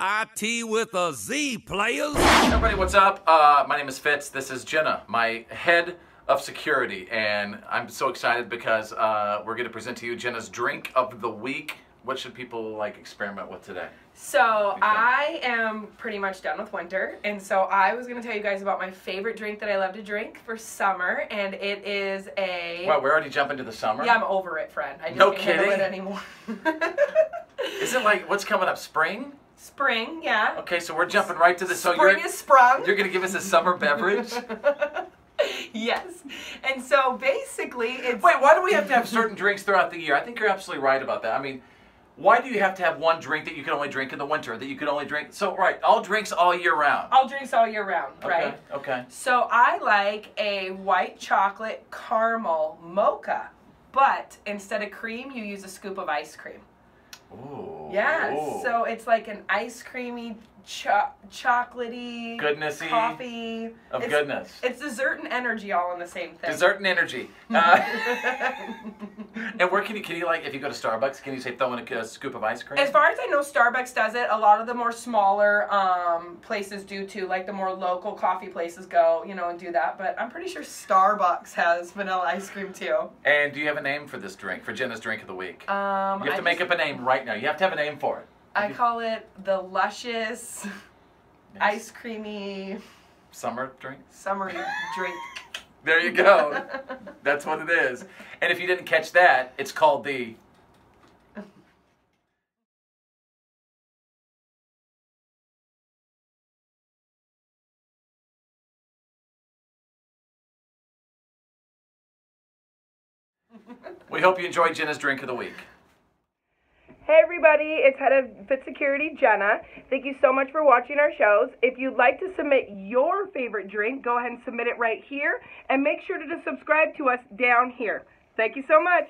F-I-T with a Z, players. Hey everybody, what's up? My name is Fitz. This is Jenna, my head of security, and I'm so excited because we're going to present to you Jenna's drink of the week. What should people like experiment with today? So I am pretty much done with winter, and so I was going to tell you guys about my favorite drink that I love to drink for summer, and it is a... Wow, we're already jumping to the summer? Yeah, I'm over it, friend. I just can't handle it anymore. Is it like, what's coming up, spring? Spring, yeah. Okay, so we're jumping right to the... So spring is sprung. You're going to give us a summer beverage? Yes. And so basically it's... Wait, why do we have to have certain drinks throughout the year? I think you're absolutely right about that. I mean... Why do you have to have one drink that you can only drink in the winter, that you can only drink... So, right, all drinks all year round. All drinks all year round, right? Okay. So, I like a white chocolate caramel mocha, but instead of cream, you use a scoop of ice cream. Ooh. Yeah, ooh. So it's like an ice creamy, chocolatey... Goodnessy. Coffee. Of it's, goodness. It's dessert and energy all in the same thing. Dessert and energy. And where can you like, if you go to Starbucks, can you say throw in a scoop of ice cream? As far as I know, Starbucks does it. A lot of the more smaller places do too, like the more local coffee places go, you know, and do that. But I'm pretty sure Starbucks has vanilla ice cream too. And do you have a name for this drink, for Jenna's drink of the week? You have to make up a name right now. You have to have a name for it. I call it the Lucious Ice-Creamy Summer Drink. Summer Drink. There you go. That's what it is. And if you didn't catch that, it's called the... We hope you enjoyed Jenna's Drink of the Week. Hey everybody, it's head of Fitz Security, Jenna. Thank you so much for watching our shows. If you'd like to submit your favorite drink, go ahead and submit it right here. And make sure to subscribe to us down here. Thank you so much.